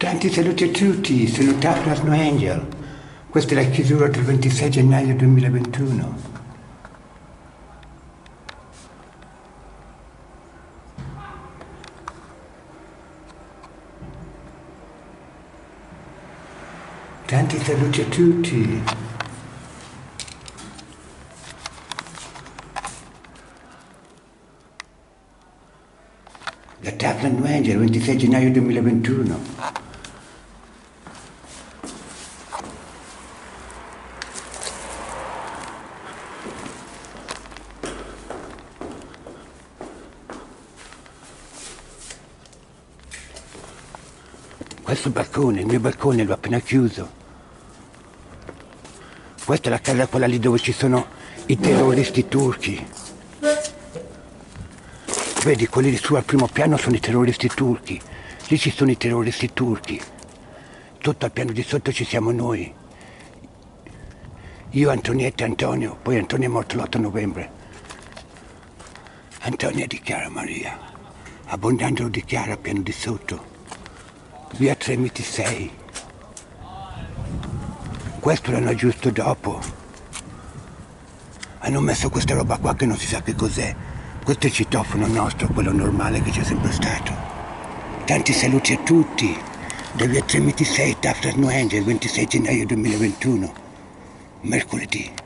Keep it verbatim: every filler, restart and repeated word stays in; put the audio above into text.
Tanti saluti a tutti, sono Tafna Snow Angel. Questa è la chiusura del ventisei gennaio duemilaventuno. Tanti saluti a tutti. Da Tafna Snow Angel, ventisei gennaio duemilaventuno. Questo balcone, il mio balcone l'ho appena chiuso. Questa è la casa, quella lì dove ci sono i terroristi turchi. Vedi, quelli su al primo piano sono i terroristi turchi. Lì ci sono i terroristi turchi. Tutto al piano di sotto ci siamo noi. Io, Antonietta e Antonio. Poi Antonio è morto l'otto novembre. Antonio di Chiara Maria. Abbondandolo di Chiara, piano di sotto. Via Tremiti sei. Questo l'hanno aggiusto dopo. Hanno messo questa roba qua che non si sa che cos'è. Questo è il citofono nostro, quello normale che c'è sempre stato. Tanti saluti a tutti. Da Via Tremiti sei, Tafna Snow Angel, ventisei gennaio duemilaventuno. Mercoledì.